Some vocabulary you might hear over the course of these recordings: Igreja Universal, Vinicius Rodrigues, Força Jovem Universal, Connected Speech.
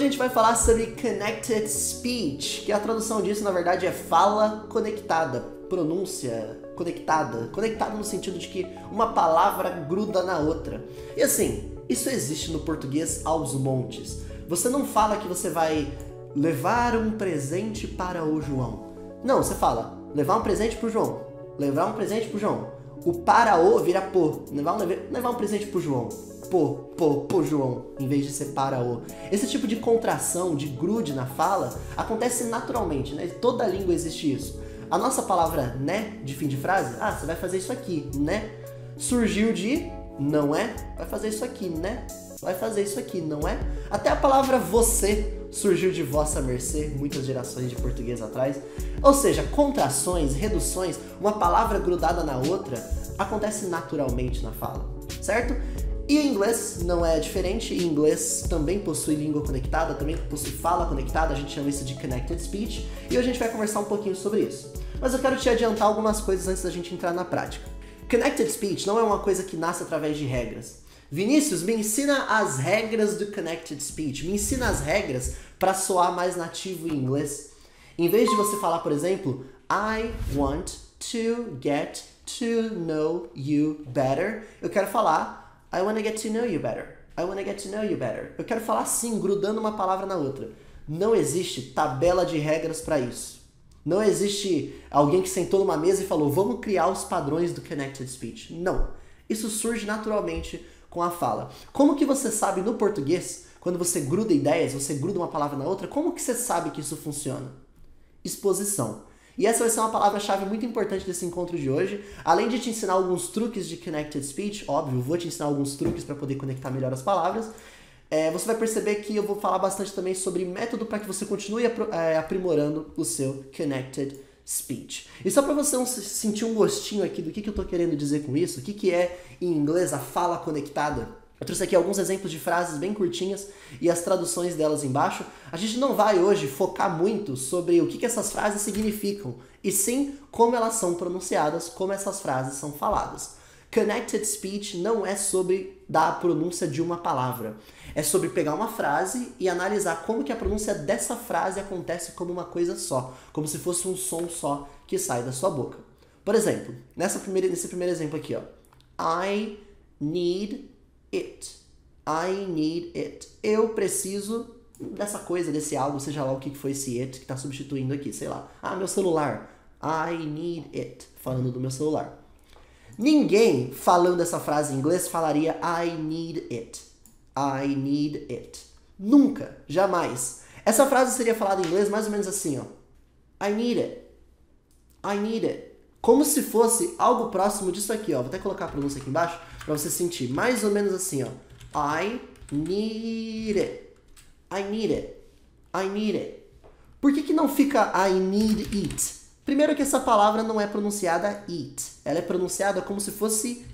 hoje a gente vai falar sobre Connected Speech, que a tradução disso, na verdade, é fala conectada, pronúncia conectada. Conectada no sentido de que uma palavra gruda na outra. E assim, isso existe no português aos montes. Você não fala que você vai levar um presente para o João. Não, você fala levar um presente para o João. Levar um presente para o João. O para o vira por. Levar um presente para o João. Por João, em vez de ser para o. Esse tipo de contração, de grude na fala, acontece naturalmente, né? Toda língua existe isso. A nossa palavra né, de fim de frase, ah, você vai fazer isso aqui, né? Surgiu de não é, vai fazer isso aqui, né? Vai fazer isso aqui, não é? Até a palavra você surgiu de vossa mercê, muitas gerações de português atrás. Ou seja, contrações, reduções, uma palavra grudada na outra, acontece naturalmente na fala, certo? E em inglês não é diferente, em inglês também possui língua conectada, também possui fala conectada, a gente chama isso de Connected Speech, e hoje a gente vai conversar um pouquinho sobre isso. Mas eu quero te adiantar algumas coisas antes da gente entrar na prática. Connected Speech não é uma coisa que nasce através de regras. Vinícius, me ensina as regras do Connected Speech, me ensina as regras para soar mais nativo em inglês. Em vez de você falar, por exemplo, I want to get to know you better, eu quero falar I wanna get to know you better. I wanna get to know you better. Eu quero falar assim, grudando uma palavra na outra. Não existe tabela de regras para isso. Não existe alguém que sentou numa mesa e falou vamos criar os padrões do Connected Speech. Não. Isso surge naturalmente com a fala. Como que você sabe no português, quando você gruda ideias, você gruda uma palavra na outra, como que você sabe que isso funciona? Exposição. E essa vai ser uma palavra-chave muito importante desse encontro de hoje. Além de te ensinar alguns truques de Connected Speech, óbvio, vou te ensinar alguns truques para poder conectar melhor as palavras, você vai perceber que eu vou falar bastante também sobre método para que você continue aprimorando o seu Connected Speech. E só para você sentir um gostinho aqui do que eu estou querendo dizer com isso, o que é, em inglês, a fala conectada, eu trouxe aqui alguns exemplos de frases bem curtinhas e as traduções delas embaixo. A gente não vai hoje focar muito sobre o que essas frases significam, e sim como elas são pronunciadas, como essas frases são faladas. Connected Speech não é sobre dar a pronúncia de uma palavra. É sobre pegar uma frase e analisar como que a pronúncia dessa frase acontece como uma coisa só, como se fosse um som só que sai da sua boca. Por exemplo, nesse primeiro exemplo aqui, ó. I need it. I need it. Eu preciso dessa coisa, desse algo, seja lá o que foi esse it que está substituindo aqui, sei lá. Ah, meu celular. I need it. Falando do meu celular. Ninguém falando essa frase em inglês falaria I need it. I need it. Nunca. Jamais. Essa frase seria falada em inglês mais ou menos assim, ó. I need it. I need it. Como se fosse algo próximo disso aqui, ó. Vou até colocar a pronúncia aqui embaixo para você sentir. Mais ou menos assim, ó. I need it. I need it. I need it. Por que não fica I need it? Primeiro que essa palavra não é pronunciada it. Ela é pronunciada como se fosse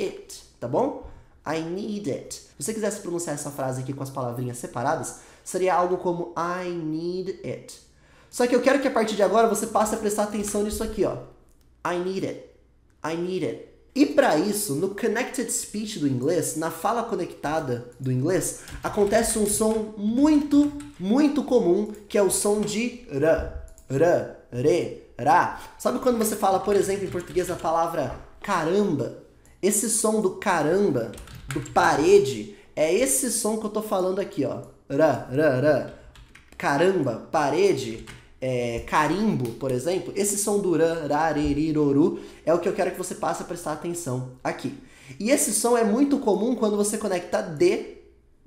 it, tá bom? I need it. Se você quisesse pronunciar essa frase aqui com as palavrinhas separadas, seria algo como I need it. Só que eu quero que a partir de agora você passe a prestar atenção nisso aqui, ó. I need it. I need it. E para isso, no Connected Speech do inglês, na fala conectada do inglês, acontece um som muito, muito comum, que é o som de r, r, re, ra. Sabe quando você fala, por exemplo, em português, a palavra caramba? Esse som do caramba, do parede, é esse som que eu tô falando aqui, ó. Ra, ra, ra. Caramba, parede. Carimbo, por exemplo, esse som do ra, ra, re, ri, ro, ru, é o que eu quero que você passe a prestar atenção aqui. E esse som é muito comum quando você conecta D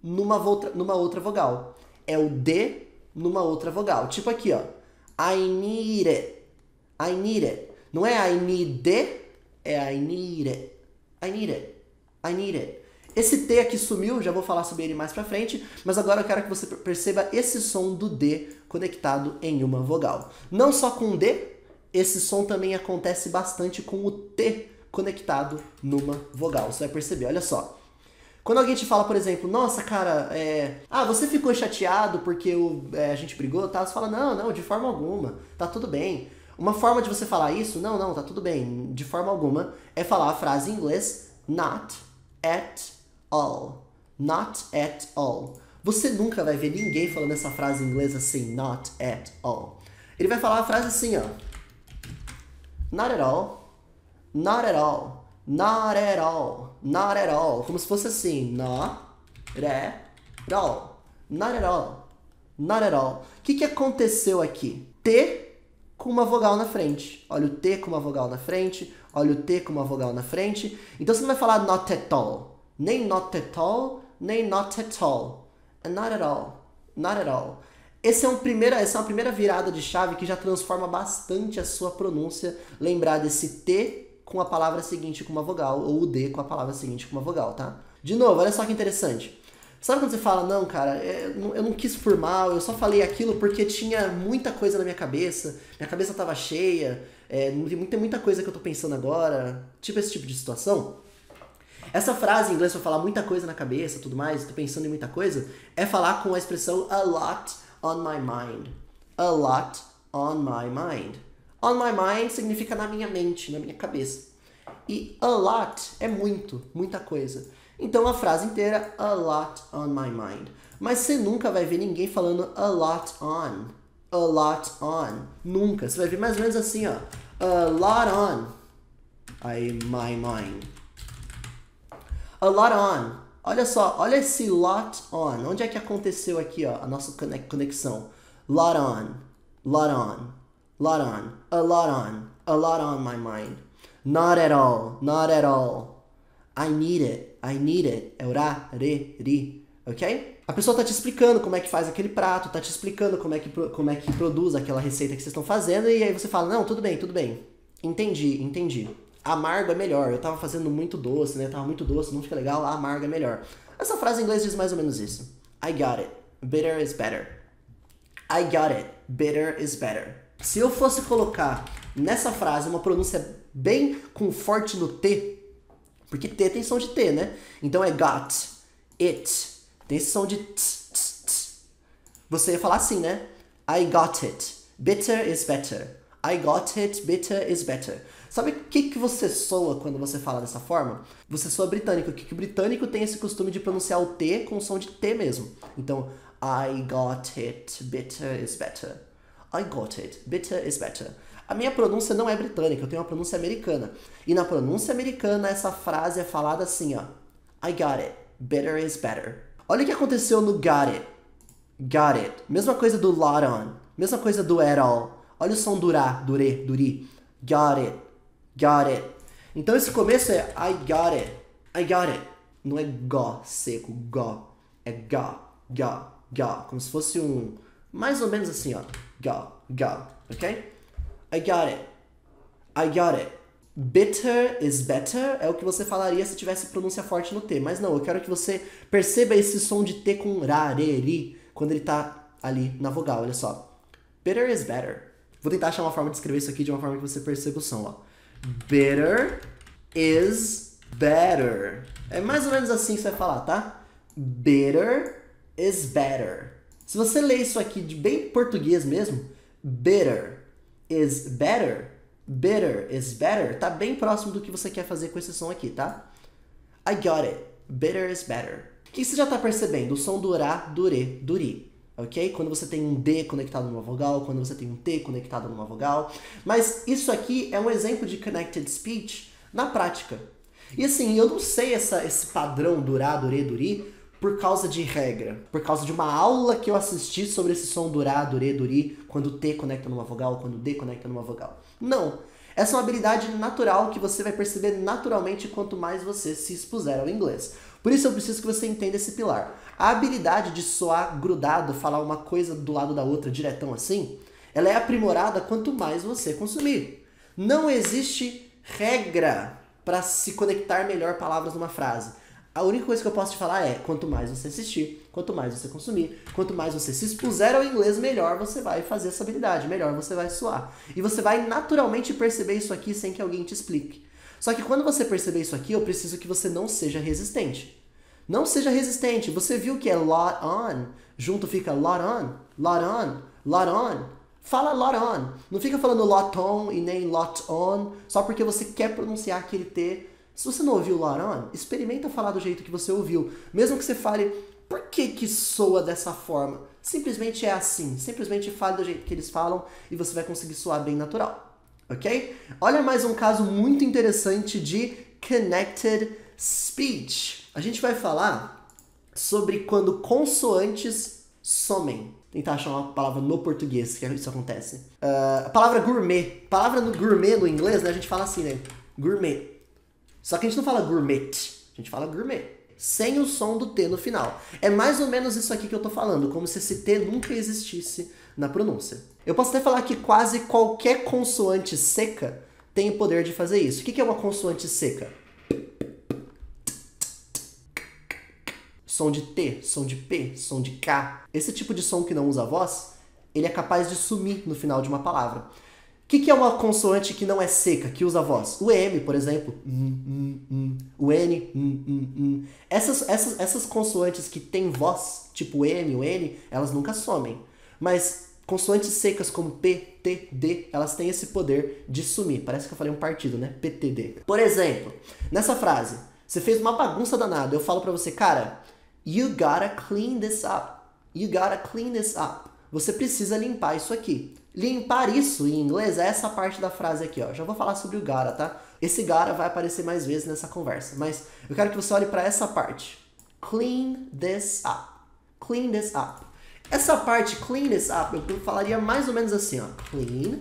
numa outra vogal. É o D numa outra vogal. Tipo aqui, ó. I need it. I need it. Não é I need it, é I need it. I need it. I need it. Esse T aqui sumiu, já vou falar sobre ele mais pra frente, mas agora eu quero que você perceba esse som do D conectado em uma vogal. Não só com D, esse som também acontece bastante com o T conectado numa vogal. Você vai perceber, olha só. Quando alguém te fala, por exemplo, nossa, cara, ah, você ficou chateado porque a gente brigou, tá? Você fala, não, não, de forma alguma, tá tudo bem. Uma forma de você falar isso, não, não, tá tudo bem, de forma alguma, é falar a frase em inglês, not at all. Not at all. Você nunca vai ver ninguém falando essa frase em inglês assim, not at all. Ele vai falar a frase assim, ó. Not at all, not at all, not at all, not at all. Como se fosse assim, not at all, not at all, not at all. O que que aconteceu aqui? T com uma vogal na frente. Olha o T com uma vogal na frente, olha o T com uma vogal na frente. Então você não vai falar not at all, nem not at all, nem not at all. Not at all, not at all. Essa é uma primeira virada de chave que já transforma bastante a sua pronúncia. Lembrar desse T com a palavra seguinte com uma vogal, ou o D com a palavra seguinte com uma vogal, tá? De novo, olha só que interessante. Sabe quando você fala, não, cara, eu não quis por mal, eu só falei aquilo porque tinha muita coisa na minha cabeça tava cheia, tem muita coisa que eu tô pensando agora, tipo esse tipo de situação. Essa frase em inglês, pra falar muita coisa na cabeça, tudo mais, tô pensando em muita coisa, é falar com a expressão a lot on my mind. A lot on my mind. On my mind significa na minha mente, na minha cabeça. E a lot é muito, muita coisa. Então a frase inteira, a lot on my mind. Mas você nunca vai ver ninguém falando a lot on. A lot on. Nunca. Você vai ver mais ou menos assim, ó. A lot on. Aí, my mind. A lot on. Olha só, olha esse lot on. Onde é que aconteceu aqui, ó, a nossa conexão? Lot on. Lot on. Lot on. A lot on. A lot on my mind. Not at all. Not at all. I need it, I need it, é o ra, re, ri, ok? A pessoa tá te explicando como é que faz aquele prato, tá te explicando como é que produz aquela receita que vocês estão fazendo, e aí você fala, não, tudo bem, entendi, entendi. Amargo é melhor, eu tava fazendo muito doce, né, tava muito doce, não fica legal, amargo é melhor. Essa frase em inglês diz mais ou menos isso. I got it, bitter is better. I got it, bitter is better. Se eu fosse colocar nessa frase uma pronúncia bem com forte no T, porque T tem som de T, né? Então é got, it, tem esse som de t, t, t. Você ia falar assim, né? I got it, bitter is better. I got it, bitter is better. Sabe o que você soa quando você fala dessa forma? Você soa britânico, que o britânico tem esse costume de pronunciar o T com o som de T mesmo. Então, I got it, bitter is better. I got it, bitter is better. A minha pronúncia não é britânica, eu tenho uma pronúncia americana. E na pronúncia americana, essa frase é falada assim, ó. I got it. Bitter is better. Olha o que aconteceu no got it. Got it. Mesma coisa do lot on. Mesma coisa do at all. Olha o som do ra, do re, do ri. Got it. Got it. Então esse começo é I got it. I got it. Não é go seco, go. É go, go, go. Como se fosse um... mais ou menos assim, ó. Go, go. Ok? I got it. I got it. Bitter is better é o que você falaria se tivesse pronúncia forte no T. Mas não, eu quero que você perceba esse som de T com ra, re, ri, quando ele tá ali na vogal, olha só. Bitter is better. Vou tentar achar uma forma de escrever isso aqui de uma forma que você perceba o som, ó. Bitter is better. É mais ou menos assim que você vai falar, tá? Bitter is better. Se você ler isso aqui de bem português mesmo, bitter is better, bitter is better, tá bem próximo do que você quer fazer com esse som aqui, tá? I got it, bitter is better. O que você já tá percebendo? O som do ra, do re, do ri, ok? Quando você tem um D conectado numa vogal, quando você tem um T conectado numa vogal. Mas isso aqui é um exemplo de connected speech na prática. E assim, eu não sei esse padrão do ra, do re, do ri por causa de regra, por causa de uma aula que eu assisti sobre esse som do ra, do re, do ri, quando o T conecta numa vogal, quando o D conecta numa vogal. Não. Essa é uma habilidade natural que você vai perceber naturalmente quanto mais você se expuser ao inglês. Por isso eu preciso que você entenda esse pilar. A habilidade de soar grudado, falar uma coisa do lado da outra, diretão assim, ela é aprimorada quanto mais você consumir. Não existe regra para se conectar melhor palavras numa frase. A única coisa que eu posso te falar é, quanto mais você assistir, quanto mais você consumir, quanto mais você se expuser ao inglês, melhor você vai fazer essa habilidade, melhor você vai soar. E você vai naturalmente perceber isso aqui sem que alguém te explique. Só que quando você perceber isso aqui, eu preciso que você não seja resistente. Não seja resistente. Você viu que é lot on, junto fica lot on, lot on, lot on. Fala lot on. Não fica falando lot on e nem lot on, só porque você quer pronunciar aquele T. Se você não ouviu lot on, experimenta falar do jeito que você ouviu. Mesmo que você fale Por que que soa dessa forma? Simplesmente é assim. Simplesmente fale do jeito que eles falam e você vai conseguir soar bem natural. Ok? Olha mais um caso muito interessante de Connected Speech. A gente vai falar sobre quando consoantes somem. Tentar achar uma palavra no português que isso acontece. A palavra gourmet. Palavra no gourmet no inglês, né? A gente fala assim, né? Gourmet. Só que a gente não fala gourmet. A gente fala gourmet. Sem o som do T no final. É mais ou menos isso aqui que eu tô falando. Como se esse T nunca existisse na pronúncia. Eu posso até falar que quase qualquer consoante seca tem o poder de fazer isso. O que é uma consoante seca? Som de T, som de P, som de K. Esse tipo de som que não usa voz, ele é capaz de sumir no final de uma palavra. O que é uma consoante que não é seca, que usa voz? O M, por exemplo. O N. Essas consoantes que têm voz, tipo o M, o N, elas nunca somem. Mas consoantes secas como P, T, D, elas têm esse poder de sumir. Parece que eu falei um partido, né? PTD. Por exemplo, nessa frase, você fez uma bagunça danada. Eu falo pra você, cara... You gotta clean this up. You gotta clean this up. Você precisa limpar isso aqui. Limpar isso em inglês é essa parte da frase aqui, ó. Já vou falar sobre o gotta, tá? Esse gotta vai aparecer mais vezes nessa conversa. Mas eu quero que você olhe pra essa parte. Clean this up. Clean this up. Essa parte, clean this up, eu falaria mais ou menos assim, ó. Clean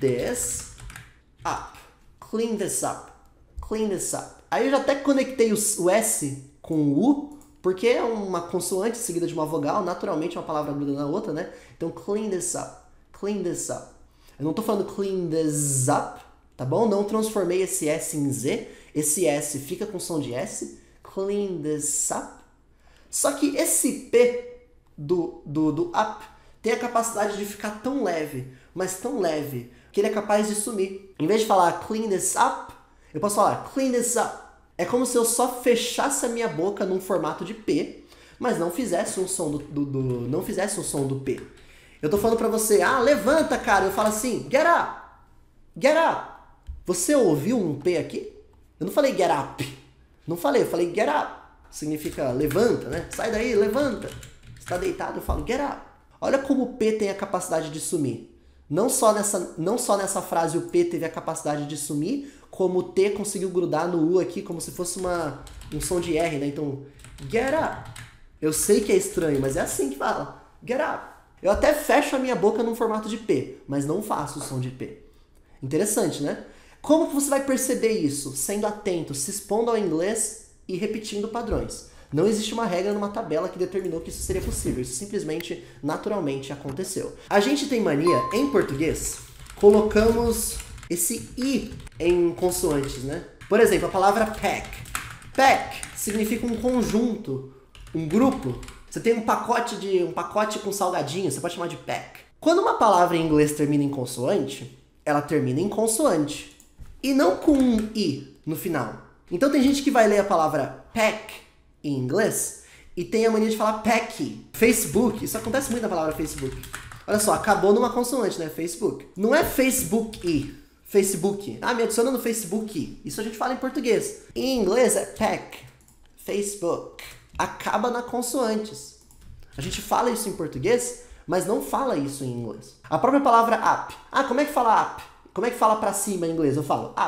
this up. Clean this up. Clean this up. Aí eu já até conectei o S com o U. Porque é uma consoante seguida de uma vogal, naturalmente uma palavra gruda na outra, né? Então, clean this up, clean this up. Eu não tô falando clean this up, tá bom? Não transformei esse S em Z. Esse S fica com som de S. Clean this up. Só que esse P do up tem a capacidade de ficar tão leve, que ele é capaz de sumir. Em vez de falar clean this up, eu posso falar clean this up. É como se eu só fechasse a minha boca num formato de P, mas não fizesse um som não fizesse um som do P. Eu tô falando pra você, ah, levanta, cara. Eu falo assim, get up, get up. Você ouviu um P aqui? Eu não falei get up. Não falei, eu falei get up. Significa levanta, né? Sai daí, levanta. Você tá deitado, eu falo get up. Olha como o P tem a capacidade de sumir. Não só nessa frase o P teve a capacidade de sumir, como o T conseguiu grudar no U aqui, como se fosse um som de R, né? Então, get up. Eu sei que é estranho, mas é assim que fala. Get up. Eu até fecho a minha boca num formato de P, mas não faço o som de P. Interessante, né? Como que você vai perceber isso? Sendo atento, se expondo ao inglês e repetindo padrões. Não existe uma regra numa tabela que determinou que isso seria possível. Isso simplesmente, naturalmente, aconteceu. A gente tem mania, em português, colocamos esse I em consoantes, né? Por exemplo, a palavra pack. Pack significa um conjunto, um grupo. Você tem um pacote com salgadinho, você pode chamar de pack. Quando uma palavra em inglês termina em consoante, ela termina em consoante. E não com um I no final. Então tem gente que vai ler a palavra pack em inglês, e tem a mania de falar pack. Facebook, isso acontece muito na palavra Facebook. Olha só, acabou numa consoante, né? Facebook. Não é Facebook e Facebook. Ah, me adiciona no Facebook. Isso a gente fala em português. Em inglês é pack. Facebook. Acaba na consoantes. A gente fala isso em português, mas não fala isso em inglês. A própria palavra app. Ah, como é que fala app? Como é que fala pra cima em inglês? Eu falo up,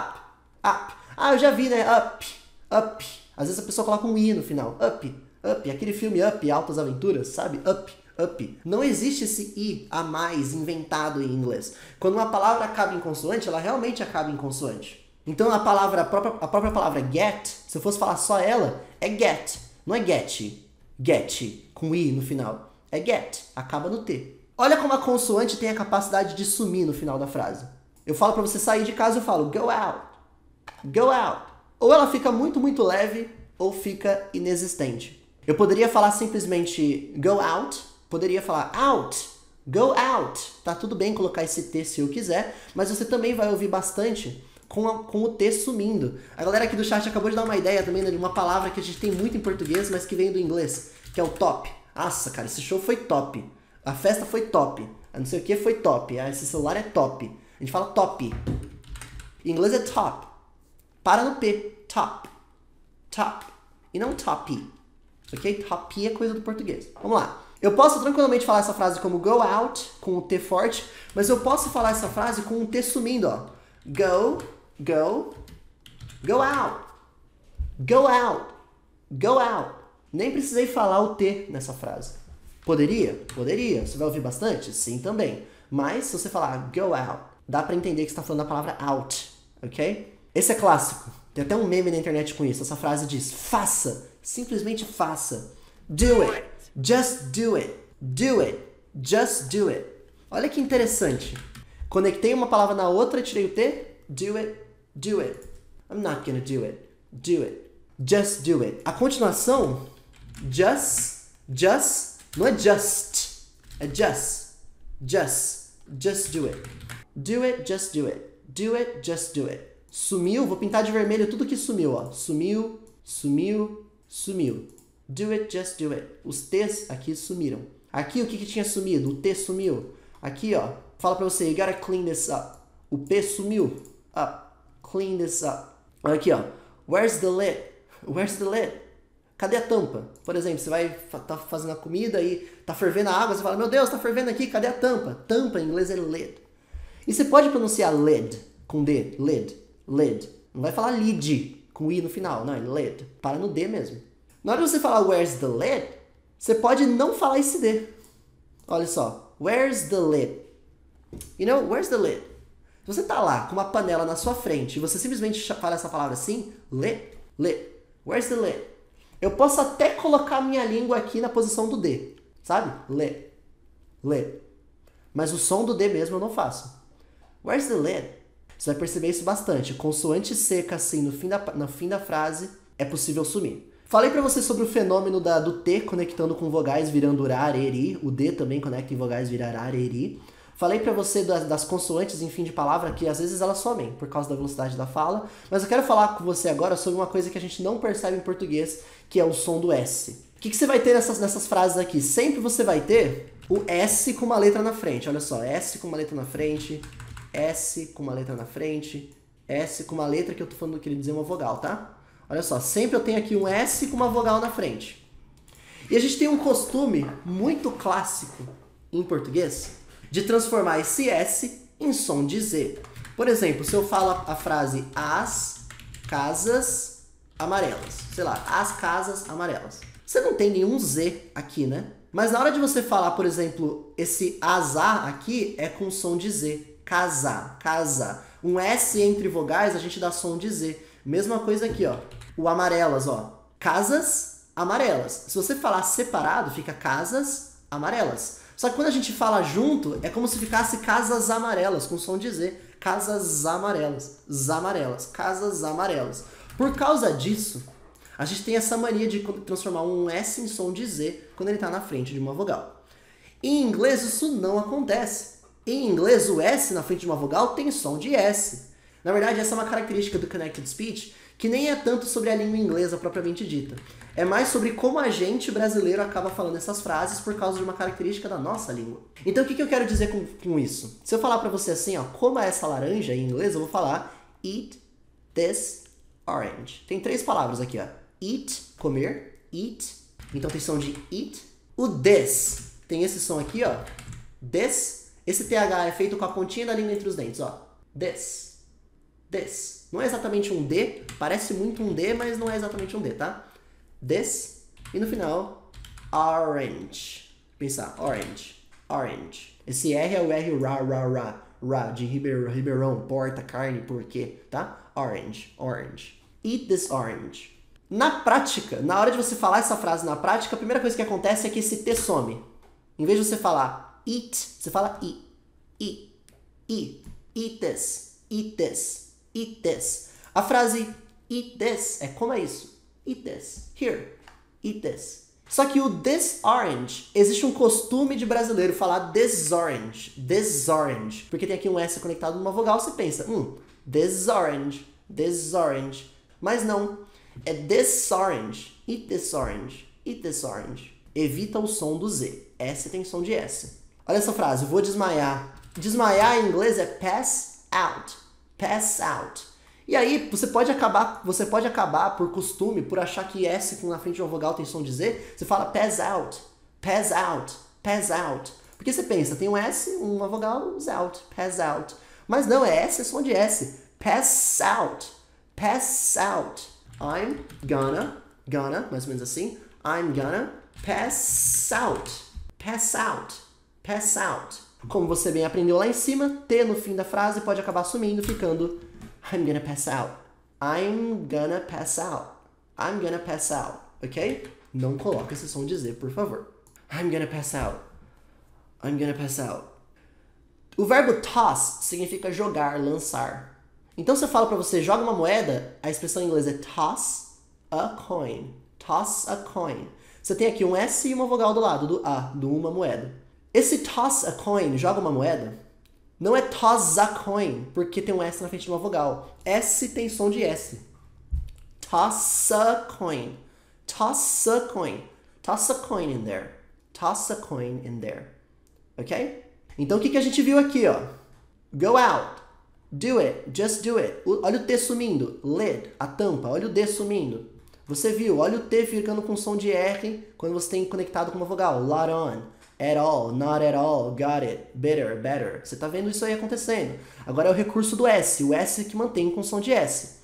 up. Ah, eu já vi, né? Up, up. Às vezes a pessoa coloca um I no final. Up, up. Aquele filme Up, Altas Aventuras, sabe? Up, up. Não existe esse I a mais inventado em inglês. Quando uma palavra acaba em consoante, ela realmente acaba em consoante. Então a própria palavra get, se eu fosse falar só ela, é get. Não é get. Get, com I no final. É get. Acaba no T. Olha como a consoante tem a capacidade de sumir no final da frase. Eu falo pra você sair de casa, eu falo go out. Go out. Ou ela fica muito, muito leve, ou fica inexistente. Eu poderia falar simplesmente go out, poderia falar out, go out. Tá tudo bem colocar esse T se eu quiser, mas você também vai ouvir bastante com o T sumindo. A galera aqui do chat acabou de dar uma ideia também, né, de uma palavra que a gente tem muito em português, mas que vem do inglês, que é o top. Nossa, cara, esse show foi top. A festa foi top. A não sei o que foi top. Ah, esse celular é top. A gente fala top. Em inglês é top. Para no P. Top. Top. E não top. Isso aqui é rapi, é coisa do português. Vamos lá. Eu posso tranquilamente falar essa frase como go out, com o T forte, mas eu posso falar essa frase com o T sumindo, ó. Go, go, go out. Go out. Go out. Nem precisei falar o T nessa frase. Poderia? Poderia. Você vai ouvir bastante? Sim, também. Mas se você falar go out, dá pra entender que você tá falando a palavra out, ok? Esse é clássico. Tem até um meme na internet com isso. Essa frase diz, faça. Simplesmente faça. Do it. Just do it. Do it. Just do it. Olha que interessante. Conectei uma palavra na outra, tirei o T. Do it. Do it. I'm not gonna do it. Do it. Just do it. A continuação, just, não é just. É just do it. Do it, just do it. Do it, just do it. Sumiu, vou pintar de vermelho tudo que sumiu, ó. Sumiu, sumiu, sumiu. Do it, just do it. Os T's aqui sumiram. Aqui o que tinha sumido? O T sumiu. Aqui, ó, fala pra você, you gotta clean this up. O P sumiu. Up. Clean this up. Aqui, ó. Where's the lid? Where's the lid? Cadê a tampa? Por exemplo, você vai tá fazendo a comida e tá fervendo a água, você fala, meu Deus, tá fervendo aqui, cadê a tampa? Tampa em inglês é lid. E você pode pronunciar lid com D, lid, lid. Não vai falar lid com I no final, não, é lid. Para no D mesmo. Na hora de você falar where's the lid, você pode não falar esse D. Olha só, where's the lid? You know, where's the lid? Se você tá lá com uma panela na sua frente e você simplesmente fala essa palavra assim, lid, lid, where's the lid? Eu posso até colocar minha língua aqui na posição do D, sabe? Lid, lid. Mas o som do D mesmo eu não faço. Where's the lid? Você vai perceber isso bastante. Consoante seca assim no fim da frase é possível sumir. Falei pra você sobre o fenômeno do T conectando com vogais virando rareri. O D também conecta em vogais virar rareri. Falei pra você das consoantes em fim de palavra que às vezes elas somem por causa da velocidade da fala, mas eu quero falar com você agora sobre uma coisa que a gente não percebe em português, que é o som do S. O que você vai ter nessas frases aqui? Sempre você vai ter o S com uma letra na frente, olha só, S com uma letra na frente, S com uma letra na frente, S com uma letra que eu tô falando, queria dizer uma vogal, tá? Olha só, sempre eu tenho aqui um S com uma vogal na frente. E a gente tem um costume muito clássico em português, de transformar esse S em som de Z. Por exemplo, se eu falo a frase as casas amarelas, sei lá, as casas amarelas. Você não tem nenhum Z aqui, né? Mas na hora de você falar, por exemplo, esse azar aqui é com som de Z. Casa, casa. Um S entre vogais a gente dá som de Z. Mesma coisa aqui, ó. O amarelas, ó. Casas amarelas. Se você falar separado, fica casas amarelas. Só que quando a gente fala junto, é como se ficasse casas amarelas, com som de Z. Casas amarelas, zamarelas, casas amarelas. Por causa disso, a gente tem essa mania de transformar um S em som de Z quando ele está na frente de uma vogal. Em inglês, isso não acontece. Em inglês, o S na frente de uma vogal tem som de S. Na verdade, essa é uma característica do Connected Speech, que nem é tanto sobre a língua inglesa propriamente dita. É mais sobre como a gente, brasileiro, acaba falando essas frases por causa de uma característica da nossa língua. Então, o que eu quero dizer com isso? Se eu falar pra você assim, ó, coma essa laranja em inglês, eu vou falar eat this orange. Tem três palavras aqui, ó. Eat, comer, eat. Então, tem som de eat. O this tem esse som aqui, ó. This. Esse TH é feito com a pontinha da língua entre os dentes, ó. This. This. Não é exatamente um D. Parece muito um D, mas não é exatamente um D, tá? This, e no final, orange. Pensa, orange, orange. Esse R é o R, ra, de Ribeirão, porta, carne, porquê, tá? Orange, orange. Eat this orange. Na prática, na hora de você falar essa frase na prática, a primeira coisa que acontece é que esse T some. Em vez de você falar eat, você fala eat this, eat this, eat this. A frase eat this é como é isso? Eat this. Here. Eat this. Só que o this orange, existe um costume de brasileiro falar this orange. This orange. Porque tem aqui um S conectado numa vogal, você pensa, this orange. This orange. Mas não. É this orange. Eat this orange. Eat this orange. Evita o som do Z. S tem som de S. Olha essa frase. Vou desmaiar. Desmaiar em inglês é pass out. Pass out. E aí você pode acabar por costume, por achar que S na frente de uma vogal tem som de Z, você fala pass out, pass out, pass out. Porque você pensa, tem um S, uma vogal, Z out, pass out. Mas não, é S, é som de S. Pass out, pass out. I'm gonna, mais ou menos assim. I'm gonna pass out, pass out, pass out. Como você bem aprendeu lá em cima, T no fim da frase pode acabar sumindo, ficando I'm gonna pass out, I'm gonna pass out, I'm gonna pass out, ok? Não coloque esse som de Z, por favor. I'm gonna pass out, I'm gonna pass out. O verbo toss significa jogar, lançar. Então, se eu falo para você, joga uma moeda, a expressão em inglês é toss a coin. Toss a coin. Você tem aqui um S e uma vogal do lado do A, do uma moeda. Esse toss a coin, joga uma moeda, não é toss a coin, porque tem um S na frente de uma vogal. S tem som de S. Toss a coin. Toss a coin. Toss a coin in there. Toss a coin in there. Ok? Então, o que a gente viu aqui, ó? Go out. Do it. Just do it. Olha o T sumindo. Lid. A tampa. Olha o D sumindo. Você viu. Olha o T ficando com som de R quando você tem conectado com uma vogal. Lot on. At all. Not at all. Got it. Bitter. Better. Você tá vendo isso aí acontecendo. Agora é o recurso do S. O S que mantém com som de S.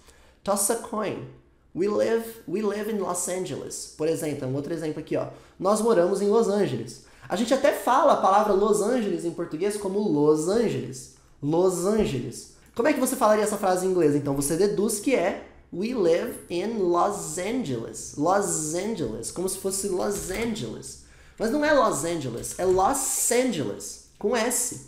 Toss a coin. We live in Los Angeles. Por exemplo, um outro exemplo aqui, ó. Nós moramos em Los Angeles. A gente até fala a palavra Los Angeles em português como Los Angeles. Los Angeles. Como é que você falaria essa frase em inglês? Então, você deduz que é We live in Los Angeles. Los Angeles. Como se fosse Los Angeles. Mas não é Los Angeles. É Los Angeles. Com S.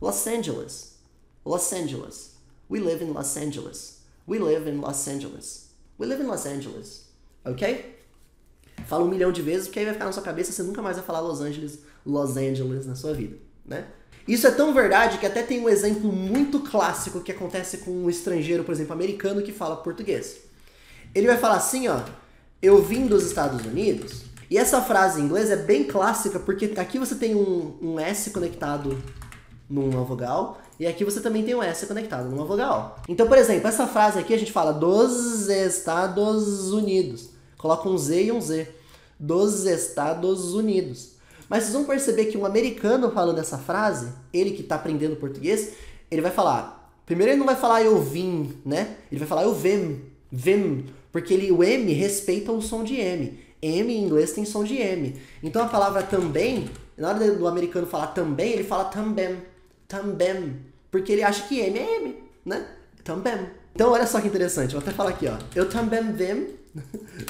Los Angeles. Los Angeles. We live in Los Angeles. We live in Los Angeles. We live in Los Angeles. Ok? Fala 1 milhão de vezes, porque aí vai ficar na sua cabeça e você nunca mais vai falar Los Angeles na sua vida, né? Isso é tão verdade que até tem um exemplo muito clássico que acontece com um estrangeiro, por exemplo, americano, que fala português. Ele vai falar assim, ó, eu vim dos Estados Unidos. E essa frase em inglês é bem clássica, porque aqui você tem um S conectado numa vogal, e aqui você também tem um S conectado numa vogal. Então, por exemplo, essa frase aqui a gente fala dos Estados Unidos. Coloca um Z e um Z. Dos Estados Unidos. Mas vocês vão perceber que um americano falando essa frase, ele que está aprendendo português, ele vai falar... Primeiro ele não vai falar eu vim, né? Ele vai falar eu vim, vim. Porque o M respeita o som de M. M em inglês tem som de M. Então a palavra também, na hora do americano falar também, ele fala também, também. Porque ele acha que M é M, né? Também. Então olha só que interessante, vou até falar aqui, ó. Eu também vim.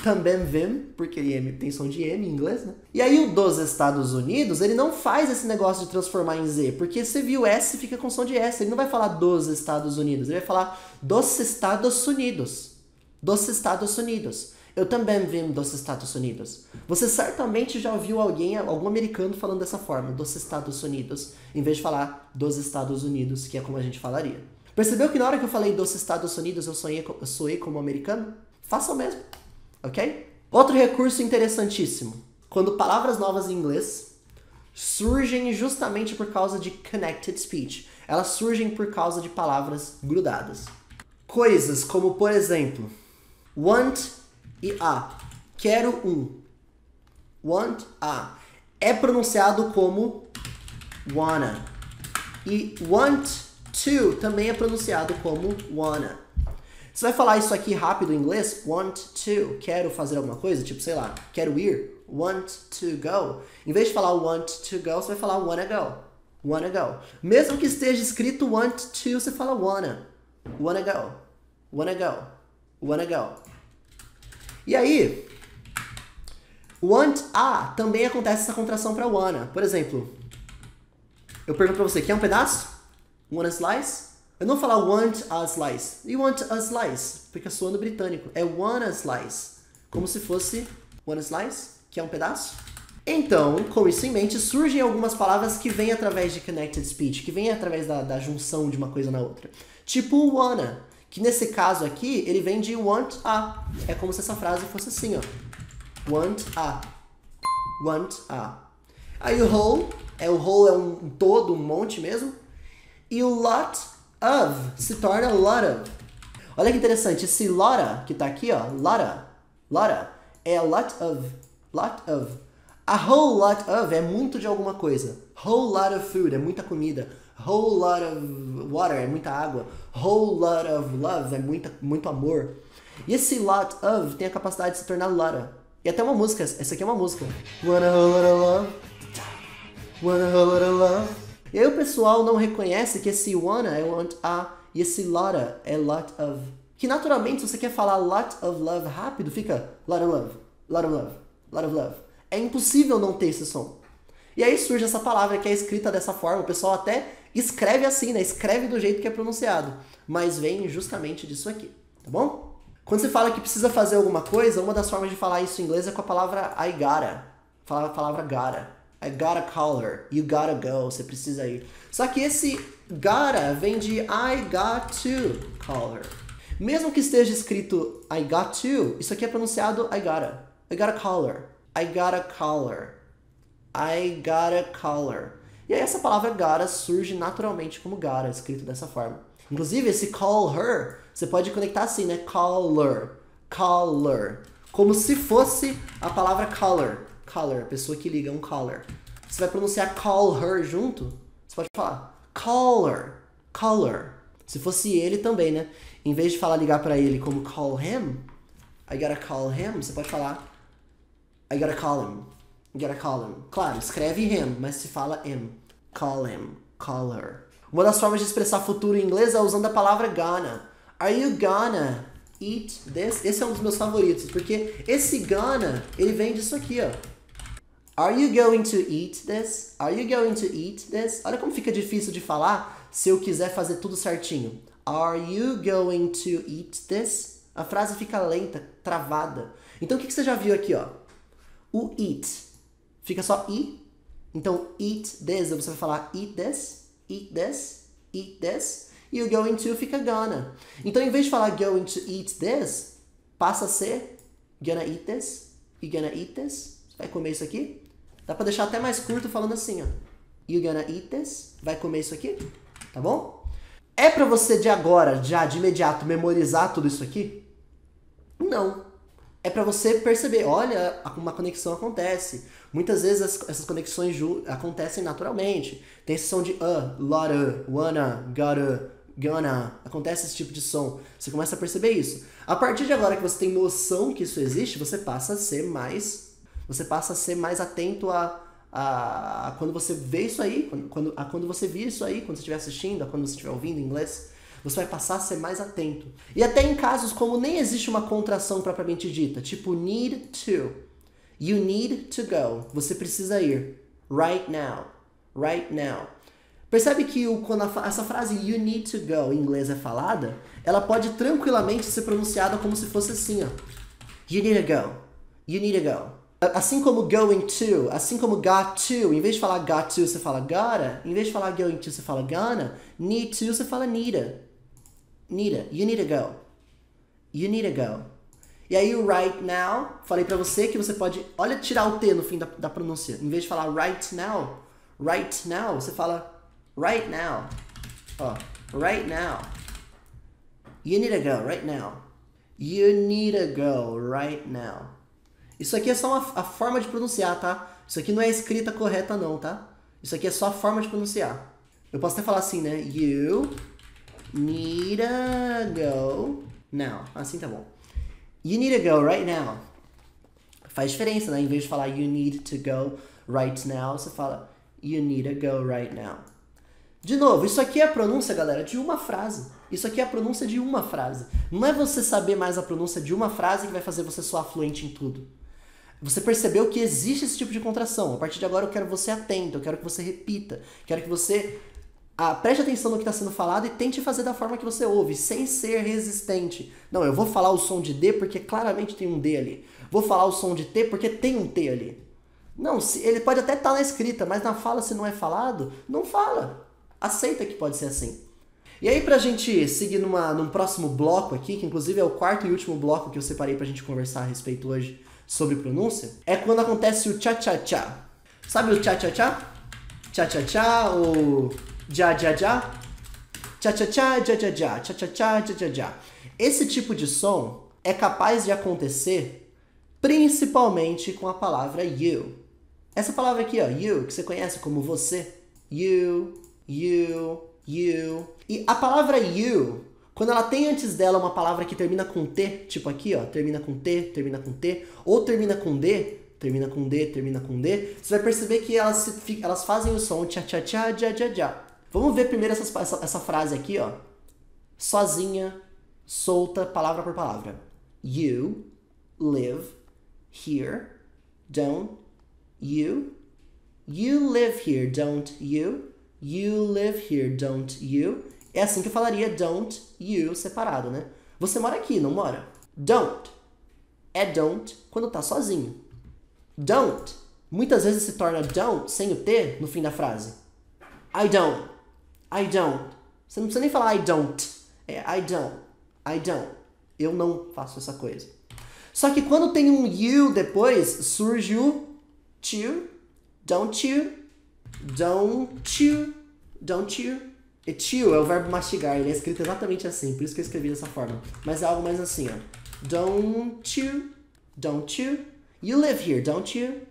Também vim, porque M tem som de M em inglês, né? E aí o dos Estados Unidos, ele não faz esse negócio de transformar em Z, porque você viu S fica com som de S, ele não vai falar dos Estados Unidos, ele vai falar dos Estados Unidos. Dos Estados Unidos. Eu também vim dos Estados Unidos. Você certamente já ouviu algum americano falando dessa forma, dos Estados Unidos, em vez de falar dos Estados Unidos, que é como a gente falaria. Percebeu que na hora que eu falei dos Estados Unidos, eu soei como americano? Faça o mesmo, ok? Outro recurso interessantíssimo. Quando palavras novas em inglês surgem justamente por causa de connected speech. Elas surgem por causa de palavras grudadas. Coisas como, por exemplo, want e a. Quero um. Want a. É pronunciado como wanna. E want to também é pronunciado como wanna. Você vai falar isso aqui rápido em inglês? Want to. Quero fazer alguma coisa? Tipo, sei lá, quero ir. Want to go. Em vez de falar want to go, você vai falar wanna go. Wanna go. Mesmo que esteja escrito want to, você fala wanna. Wanna go. Wanna go. Wanna go. E aí, want a também acontece essa contração para wanna. Por exemplo, eu pergunto para você, quer um pedaço? Wanna slice? Eu não falo want a slice. You want a slice. Fica soando britânico. É wanna slice. Como se fosse wanna slice, que é um pedaço. Então, com isso em mente, surgem algumas palavras que vêm através de connected speech, que vêm através da junção de uma coisa na outra. Tipo wanna, que nesse caso aqui, ele vem de want a. É como se essa frase fosse assim, ó. Want a. Want a. Aí o whole, o whole é um todo, um monte mesmo. E o lot of se torna lot of. Olha que interessante, esse Laura, que tá aqui, ó, Laura, Laura, é lot of, lot of. A whole lot of é muito de alguma coisa. Whole lot of food é muita comida. Whole lot of water é muita água. Whole lot of love é muito amor. E esse lot of tem a capacidade de se tornar Laura. E até uma música, essa aqui é uma música. Wanna whole lot of love? Wanna whole lot of love? E aí o pessoal não reconhece que esse wanna é want a e esse Laura é lot of. Que naturalmente, se você quer falar lot of love rápido, fica lot of love, lot of love, lot of love. É impossível não ter esse som. E aí surge essa palavra que é escrita dessa forma. O pessoal até escreve assim, né? Escreve do jeito que é pronunciado. Mas vem justamente disso aqui, tá bom? Quando você fala que precisa fazer alguma coisa, uma das formas de falar isso em inglês é com a palavra I gotta. Fala a palavra gotta. I gotta call her. You gotta go. Você precisa ir. Só que esse gotta vem de I got to call her. Mesmo que esteja escrito I got to, isso aqui é pronunciado I gotta. I gotta call her. I gotta call her. I gotta call her. E aí essa palavra gotta surge naturalmente como gotta, escrito dessa forma. Inclusive, esse call her, você pode conectar assim, né? Caller. Caller. Como se fosse a palavra color. Color, pessoa que liga, um color. Você vai pronunciar call her junto, você pode falar caller. Color. Se fosse ele também, né? Em vez de falar ligar pra ele como call him, I gotta call him, você pode falar I gotta call him. I gotta call him. Claro, escreve him, mas se fala him. Call him. Call her. Uma das formas de expressar futuro em inglês é usando a palavra gonna. Are you gonna eat this? Esse é um dos meus favoritos, porque esse gonna, ele vem disso aqui, ó. Are you going to eat this? Are you going to eat this? Olha como fica difícil de falar se eu quiser fazer tudo certinho. Are you going to eat this? A frase fica lenta, travada. Então, o que você já viu aqui, ó? O eat, fica só i, então eat this, você vai falar eat this, eat this, eat this, e o going to fica gonna. Então em vez de falar going to eat this, passa a ser gonna eat this, you gonna eat this, você vai comer isso aqui. Dá pra deixar até mais curto falando assim, ó, you gonna eat this, vai comer isso aqui, tá bom? É pra você de agora, já de imediato, memorizar tudo isso aqui? Não. É para você perceber, olha, uma conexão acontece. Muitas vezes essas conexões acontecem naturalmente. Tem esse som de lotta, wanna, gotta, gonna. Acontece esse tipo de som. Você começa a perceber isso. A partir de agora que você tem noção que isso existe, você passa a ser mais atento a quando você vê isso aí, quando você vir isso aí, quando você estiver assistindo, a quando você estiver ouvindo em inglês. Você vai passar a ser mais atento. E até em casos como nem existe uma contração propriamente dita, tipo need to, you need to go, você precisa ir, right now, right now. Percebe que quando essa frase you need to go em inglês é falada, ela pode tranquilamente ser pronunciada como se fosse assim, ó. You need to go, you need to go. Assim como going to, assim como got to, em vez de falar got to, você fala gotta, em vez de falar going to, você fala gonna, need to, você fala needa. Nita, you need to go. You need to go. E aí o right now, falei pra você que você pode, olha, tirar o T no fim da pronúncia. Em vez de falar right now, você fala right now. Ó, right now. You need to go right now. You need to go right now. Isso aqui é só a forma de pronunciar, tá? Isso aqui não é a escrita correta não, tá? Isso aqui é só a forma de pronunciar. Eu posso até falar assim, né? You... need to go now. Assim tá bom. You need to go right now. Faz diferença, né? Em vez de falar you need to go right now, você fala you need to go right now. De novo, isso aqui é a pronúncia, galera, de uma frase. Isso aqui é a pronúncia de uma frase. Não é você saber mais a pronúncia de uma frase que vai fazer você soar fluente em tudo. Você percebeu que existe esse tipo de contração. A partir de agora eu quero você atento, eu quero que você repita, quero que você... preste atenção no que está sendo falado e tente fazer da forma que você ouve, sem ser resistente. Não, eu vou falar o som de D porque claramente tem um D ali. Vou falar o som de T porque tem um T ali. Não, ele pode até estar na escrita, mas na fala, se não é falado, não fala. Aceita que pode ser assim. E aí, pra gente seguir num próximo bloco aqui, que inclusive é o quarto e último bloco que eu separei pra gente conversar a respeito hoje sobre pronúncia, é quando acontece o tchá-tchá-tchá. Sabe o tchá-tchá-tchá? Tchá-tchá-tchá ou... já, já, já. Tchá, tchá, tchá, já, já, já. Tchá, tchá, tchá, já, já, já. Esse tipo de som é capaz de acontecer principalmente com a palavra you. Essa palavra aqui, ó, you, que você conhece como você. You, you, you. E a palavra you, quando ela tem antes dela uma palavra que termina com T, tipo aqui, ó, termina com T, termina com T, ou termina com D, termina com D, termina com D, você vai perceber que elas fazem o som tcha tcha tcha tcha tcha tcha. Vamos ver primeiro essa frase aqui, ó. Sozinha, solta, palavra por palavra. You live here, don't you? You live here, don't you? You live here, don't you? É assim que eu falaria don't you separado, né? Você mora aqui, não mora? Don't. É don't quando tá sozinho. Don't. Muitas vezes se torna don't sem o T no fim da frase. I don't. I don't. Você não precisa nem falar I don't. É I don't. I don't. Eu não faço essa coisa. Só que quando tem um you depois, surge o to. Don't you? Don't you? Don't you? E to é o verbo mastigar. Ele é escrito exatamente assim. Por isso que eu escrevi dessa forma. Mas é algo mais assim, ó. Don't you? Don't you? You live here, don't you?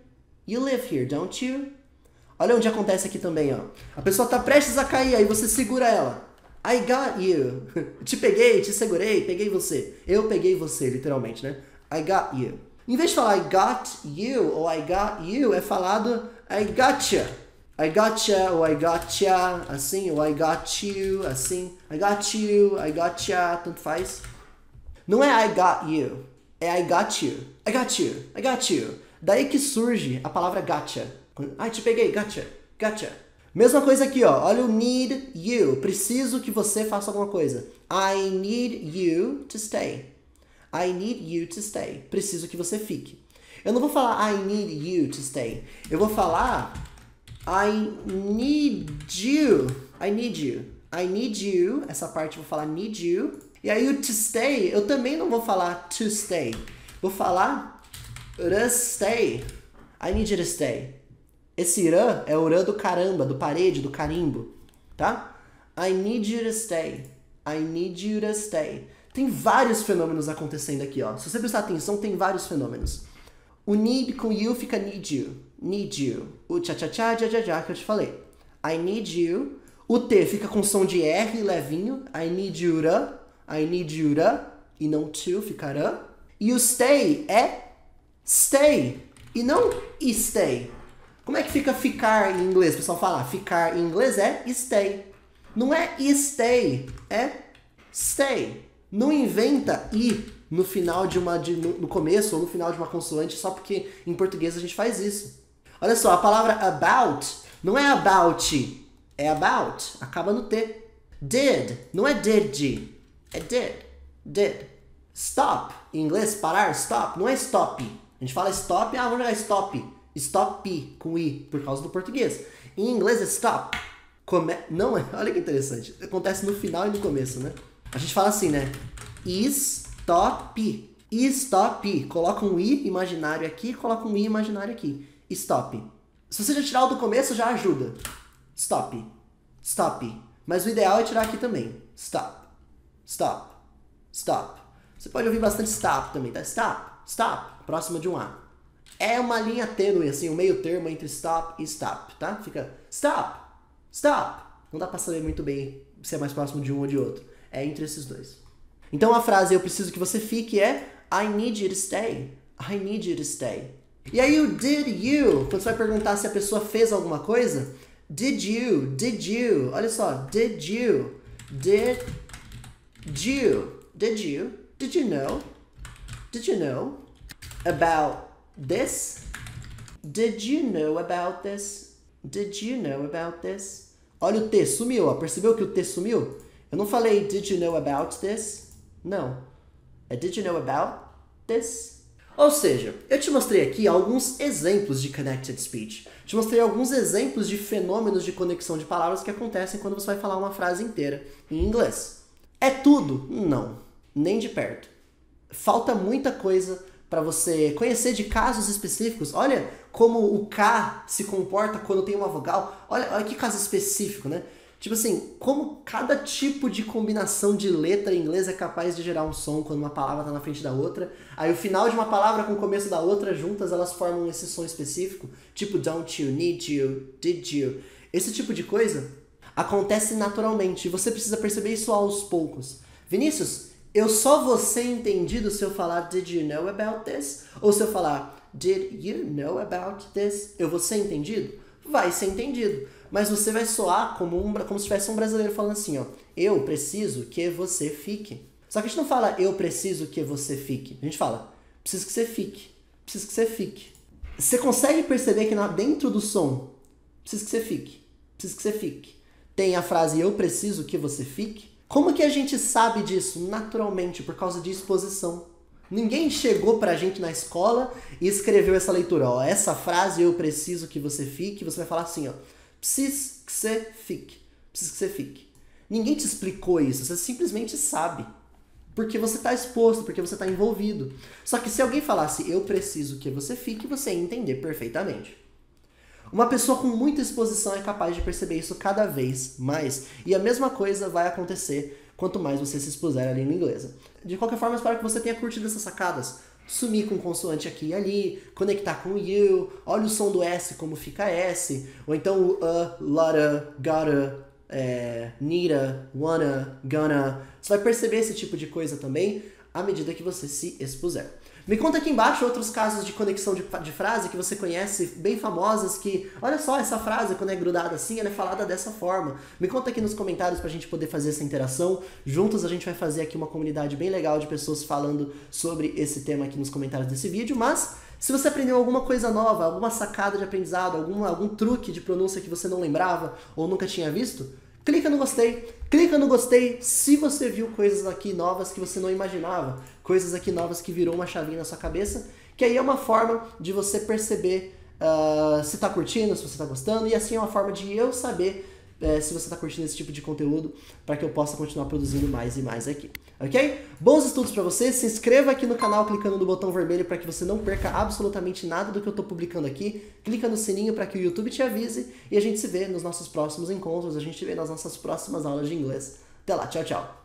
You live here, don't you? Olha onde acontece aqui também, ó. A pessoa tá prestes a cair, aí você segura ela. I got you. Te peguei, te segurei, peguei você. Eu peguei você, literalmente, né? I got you. Em vez de falar I got you ou I got you, é falado I gotcha. I gotcha ou I gotcha, assim. Ou I got you, assim. I got you, I gotcha, tanto faz. Não é I got you. É I got you, I got you, I got you. Daí que surge a palavra gotcha. Ai, te peguei, gotcha, gotcha. Mesma coisa aqui, ó. Olha o need you. Preciso que você faça alguma coisa. I need you to stay. I need you to stay. Preciso que você fique. Eu não vou falar I need you to stay. Eu vou falar I need you. I need you. I need you. Essa parte eu vou falar need you. E aí o to stay, eu também não vou falar to stay. Vou falar to stay. I need you to stay. Esse irã é o irã do caramba, do parede, do carimbo, tá? I need you to stay. I need you to stay. Tem vários fenômenos acontecendo aqui, ó. Se você prestar atenção, tem vários fenômenos. O need com you fica need you. Need you. O tcha tcha tcha tcha tcha que eu te falei. I need you. O T fica com som de R levinho. I need you to. I need you to, e não to, ficará. E o stay é stay, e não stay. Como é que fica ficar em inglês? O pessoal fala, ficar em inglês é stay. Não é stay, é stay. Não inventa i no final no começo ou no final de uma consoante, só porque em português a gente faz isso. Olha só, a palavra about não é about, é about, acaba no T. Did, não é did. É did, did. Stop, em inglês, parar, stop, não é stop. A gente fala stop, ah, vamos jogar stop. Stop, com i, por causa do português. Em inglês é stop. Não é, olha que interessante. Acontece no final e no começo, né? A gente fala assim, né? Stop, stop. Coloca um i imaginário aqui, coloca um i imaginário aqui. Stop. Se você já tirar o do começo, já ajuda. Stop, stop. Mas o ideal é tirar aqui também. Stop. Stop, stop. Você pode ouvir bastante stop também, tá? Stop, stop, próxima de um A. É uma linha tênue, assim, um meio termo entre stop e stop, tá? Fica stop, stop. Não dá pra saber muito bem se é mais próximo de um ou de outro. É entre esses dois. Então a frase eu preciso que você fique é I need you to stay. I need you to stay. E aí o did you, quando você vai perguntar se a pessoa fez alguma coisa, did you, olha só, did you know about this? Did you know about this? Did you know about this? Olha o T sumiu, ó. Percebeu que o T sumiu? Eu não falei did you know about this? Não. É did you know about this? Ou seja, eu te mostrei aqui alguns exemplos de Connected Speech. Te mostrei alguns exemplos de fenômenos de conexão de palavras que acontecem quando você vai falar uma frase inteira em inglês. É tudo? Não, nem de perto. Falta muita coisa para você conhecer de casos específicos. Olha como o K se comporta quando tem uma vogal. Olha que caso específico, né? Tipo assim, como cada tipo de combinação de letra em inglês é capaz de gerar um som quando uma palavra está na frente da outra. Aí o final de uma palavra com o começo da outra, juntas, elas formam esse som específico. Tipo don't you, need you, did you. Esse tipo de coisa acontece naturalmente e você precisa perceber isso aos poucos. Vinícius, eu só vou ser entendido se eu falar did you know about this? Ou se eu falar did you know about this? Eu vou ser entendido? Vai ser entendido. Mas você vai soar como se tivesse um brasileiro falando assim, ó. Eu preciso que você fique. Só que a gente não fala eu preciso que você fique. A gente fala preciso que você fique. Preciso que você fique. Você consegue perceber que dentro do som preciso que você fique. Preciso que você fique. Tem a frase eu preciso que você fique. Como que a gente sabe disso? Naturalmente, por causa de exposição. Ninguém chegou pra gente na escola e escreveu essa leitura. Ó, essa frase eu preciso que você fique. Você vai falar assim, ó. Preciso que você fique. Preciso que você fique. Ninguém te explicou isso. Você simplesmente sabe. Porque você tá exposto, porque você tá envolvido. Só que se alguém falasse eu preciso que você fique, você ia entender perfeitamente. Uma pessoa com muita exposição é capaz de perceber isso cada vez mais. E a mesma coisa vai acontecer quanto mais você se expuser à língua inglesa. De qualquer forma, espero que você tenha curtido essas sacadas. Sumir com consoante aqui e ali, conectar com o you, olha o som do S como fica S, ou então o lotta, gotta, needa, wanna, gonna. Você vai perceber esse tipo de coisa também à medida que você se expuser. Me conta aqui embaixo outros casos de conexão de frase que você conhece, bem famosas, que olha só, essa frase quando é grudada assim, ela é falada dessa forma. Me conta aqui nos comentários pra gente poder fazer essa interação. Juntos a gente vai fazer aqui uma comunidade bem legal de pessoas falando sobre esse tema aqui nos comentários desse vídeo, mas se você aprendeu alguma coisa nova, alguma sacada de aprendizado, algum truque de pronúncia que você não lembrava ou nunca tinha visto, clica no gostei se você viu coisas aqui novas que você não imaginava, coisas aqui novas que virou uma chavinha na sua cabeça, que aí é uma forma de você perceber se tá curtindo, se você tá gostando, e assim é uma forma de eu saber se você tá curtindo esse tipo de conteúdo para que eu possa continuar produzindo mais e mais aqui, ok? Bons estudos para você, se inscreva aqui no canal clicando no botão vermelho para que você não perca absolutamente nada do que eu tô publicando aqui, clica no sininho para que o YouTube te avise e a gente se vê nos nossos próximos encontros, a gente se vê nas nossas próximas aulas de inglês. Até lá, tchau, tchau!